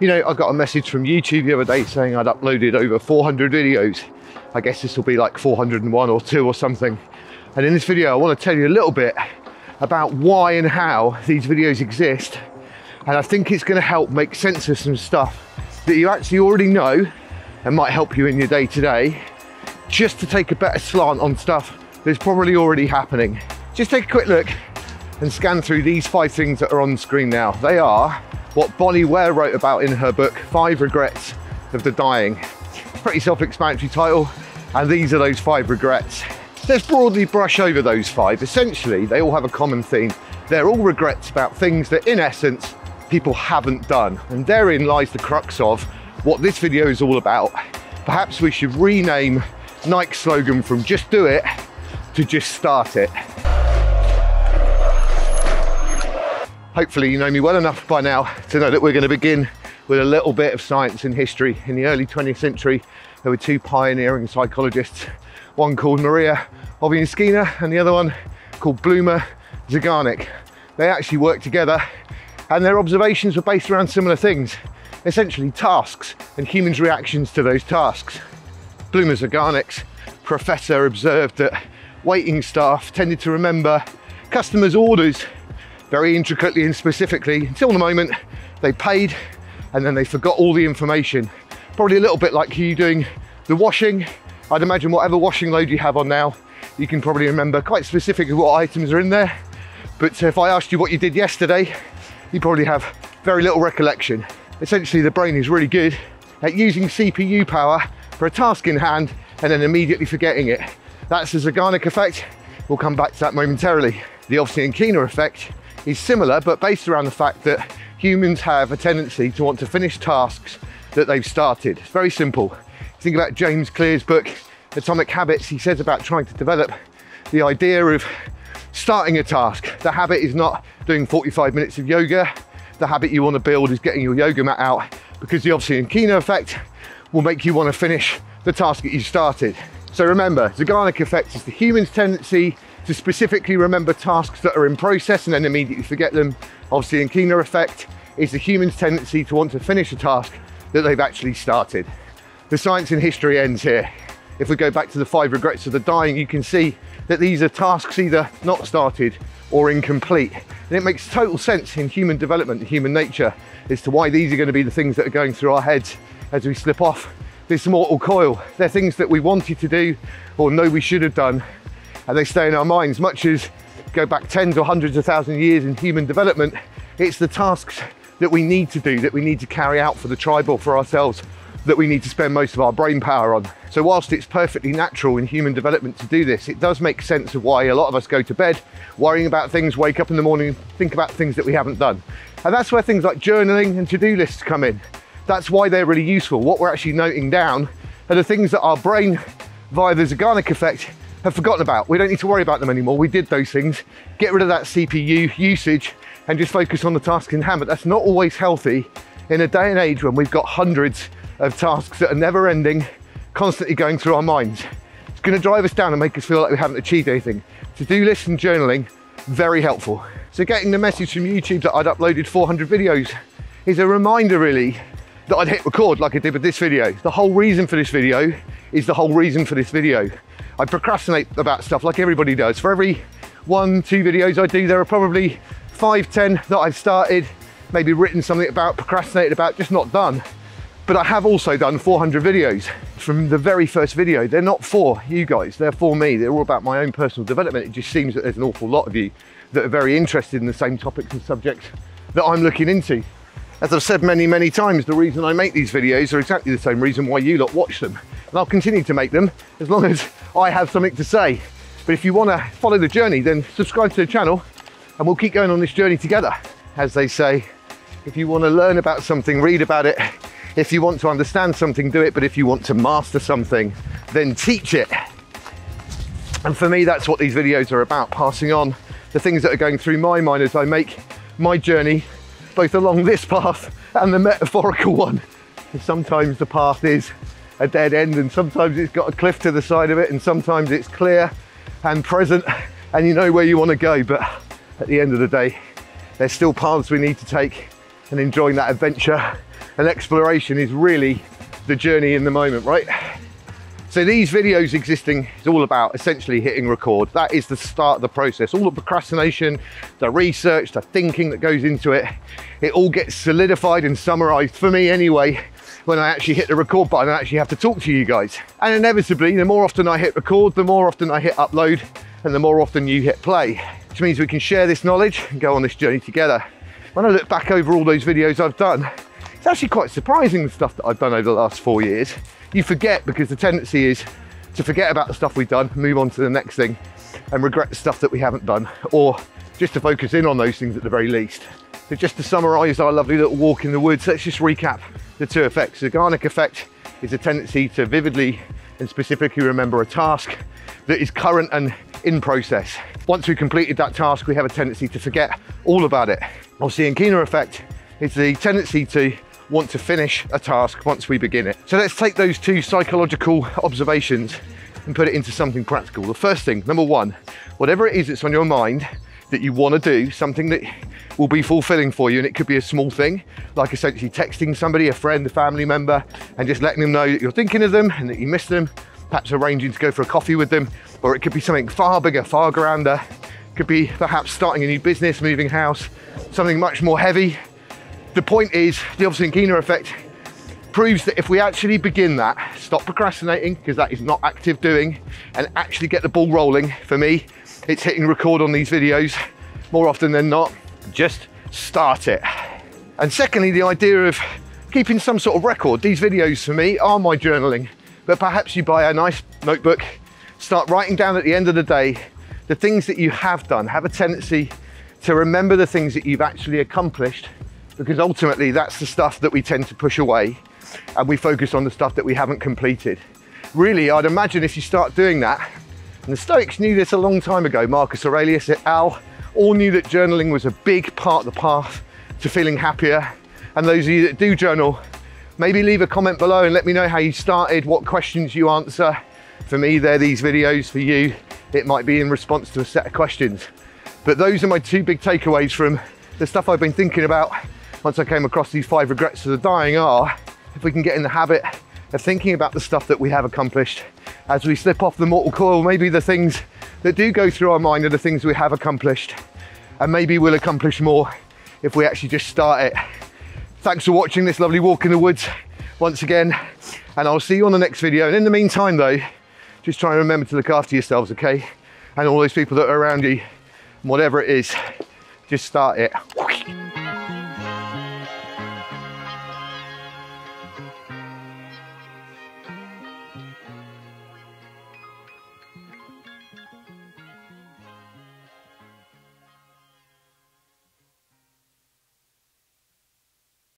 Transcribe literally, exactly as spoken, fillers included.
You know, I got a message from YouTube the other day saying I'd uploaded over four hundred videos. I guess this will be like four hundred and one or two or something. And in this video, I want to tell you a little bit about why and how these videos exist. And I think it's going to help make sense of some stuff that you actually already know and might help you in your day to day, just to take a better slant on stuff that's probably already happening. Just take a quick look and scan through these five things that are on the screen now. They are what Bonnie Ware wrote about in her book, Five Regrets of the Dying. Pretty self-explanatory title, and these are those five regrets. Let's broadly brush over those five. Essentially, they all have a common theme. They're all regrets about things that, in essence, people haven't done. And therein lies the crux of what this video is all about. Perhaps we should rename Nike's slogan from just do it to just start it. Hopefully you know me well enough by now to know that we're going to begin with a little bit of science and history. In the early twentieth century, there were two pioneering psychologists, one called Maria Ovinskina and the other one called Bluma Zeigarnik. They actually worked together and their observations were based around similar things, essentially tasks and humans' reactions to those tasks. Bluma Zeigarnik's professor observed that waiting staff tended to remember customers' orders very intricately and specifically until the moment they paid, and then they forgot all the information. Probably a little bit like you doing the washing. I'd imagine whatever washing load you have on now, you can probably remember quite specifically what items are in there. But if I asked you what you did yesterday, you probably have very little recollection. Essentially, the brain is really good at using C P U power for a task in hand and then immediately forgetting it. That's the Zeigarnik effect. We'll come back to that momentarily. The Ovsiankina effect is similar, but based around the fact that humans have a tendency to want to finish tasks that they've started. It's very simple. Think about James Clear's book, Atomic Habits. He says about trying to develop the idea of starting a task. The habit is not doing forty-five minutes of yoga. The habit you want to build is getting your yoga mat out, because the Ovsiankina effect will make you want to finish the task that you started. So remember, Zeigarnik effect is the human's tendency to specifically remember tasks that are in process and then immediately forget them. Ovsiankina effect is the human's tendency to want to finish a task that they've actually started. The science and history ends here. If we go back to the five regrets of the dying, you can see that these are tasks either not started or incomplete. And it makes total sense in human development and human nature as to why these are going to be the things that are going through our heads as we slip off this mortal coil. They're things that we wanted to do or know we should have done, and they stay in our minds. Much as go back tens or hundreds of thousands of years in human development, it's the tasks that we need to do, that we need to carry out for the tribe or for ourselves, that we need to spend most of our brain power on. So whilst it's perfectly natural in human development to do this, it does make sense of why a lot of us go to bed worrying about things, wake up in the morning, think about things that we haven't done. And that's where things like journaling and to-do lists come in. That's why they're really useful. What we're actually noting down are the things that our brain, via the Zeigarnik effect, have forgotten about. We don't need to worry about them anymore. We did those things. Get rid of that C P U usage and just focus on the task in hand. But that's not always healthy in a day and age when we've got hundreds of tasks that are never ending, constantly going through our minds. It's going to drive us down and make us feel like we haven't achieved anything. To-do lists and journaling, very helpful. So getting the message from YouTube that I'd uploaded four hundred videos is a reminder really that I'd hit record like I did with this video. The whole reason for this video is the whole reason for this video. I procrastinate about stuff like everybody does. For every one, two videos I do, there are probably five, ten that I've started, maybe written something about, procrastinated about, just not done. But I have also done four hundred videos from the very first video. They're not for you guys, they're for me. They're all about my own personal development. It just seems that there's an awful lot of you that are very interested in the same topics and subjects that I'm looking into. As I've said many, many times, the reason I make these videos are exactly the same reason why you lot watch them. And I'll continue to make them as long as I have something to say. But if you want to follow the journey, then subscribe to the channel and we'll keep going on this journey together. As they say, if you want to learn about something, read about it. If you want to understand something, do it. But if you want to master something, then teach it. And for me, that's what these videos are about, passing on the things that are going through my mind as I make my journey, both along this path and the metaphorical one. And sometimes the path is a dead end, and sometimes it's got a cliff to the side of it, and sometimes it's clear and present and you know where you want to go. But at the end of the day, there's still paths we need to take, and enjoying that adventure and exploration is really the journey in the moment, right? So these videos existing is all about essentially hitting record. That is the start of the process. All the procrastination, the research, the thinking that goes into it, it all gets solidified and summarized for me anyway, when I actually hit the record button and actually have to talk to you guys. And inevitably, the more often I hit record, the more often I hit upload, and the more often you hit play, which means we can share this knowledge and go on this journey together. When I look back over all those videos I've done, it's actually quite surprising the stuff that I've done over the last four years. You forget, because the tendency is to forget about the stuff we've done, move on to the next thing, and regret the stuff that we haven't done, or just to focus in on those things at the very least. So just to summarize our lovely little walk in the woods, let's just recap the two effects. The Zeigarnik effect is a tendency to vividly and specifically remember a task that is current and in process. Once we've completed that task, we have a tendency to forget all about it. Ovsiankina effect is the tendency to want to finish a task once we begin it. So let's take those two psychological observations and put it into something practical. The first thing, number one, whatever it is that's on your mind that you want to do, something that will be fulfilling for you, and it could be a small thing, like essentially texting somebody, a friend, a family member, and just letting them know that you're thinking of them and that you miss them, perhaps arranging to go for a coffee with them, or it could be something far bigger, far grander. It could be perhaps starting a new business, moving house, something much more heavy. The point is, the Ovsiankina effect proves that if we actually begin that, stop procrastinating, because that is not active doing, and actually get the ball rolling, for me, it's hitting record on these videos more often than not. Just start it. And secondly, the idea of keeping some sort of record. These videos for me are my journaling, but perhaps you buy a nice notebook, start writing down at the end of the day the things that you have done. Have a tendency to remember the things that you've actually accomplished, because ultimately that's the stuff that we tend to push away, and we focus on the stuff that we haven't completed. Really, I'd imagine if you start doing that, and the Stoics knew this a long time ago, Marcus Aurelius et al, all knew that journaling was a big part of the path to feeling happier. And those of you that do journal, maybe leave a comment below and let me know how you started, what questions you answer. For me, they're these videos. For you, it might be in response to a set of questions. But those are my two big takeaways from the stuff I've been thinking about once I came across these five regrets of the dying are, if we can get in the habit of thinking about the stuff that we have accomplished, as we slip off the mortal coil, maybe the things that do go through our mind are the things we have accomplished, and maybe we'll accomplish more if we actually just start it. Thanks for watching this lovely walk in the woods once again, and I'll see you on the next video. And in the meantime though, just try and remember to look after yourselves, okay? And all those people that are around you, whatever it is, just start it.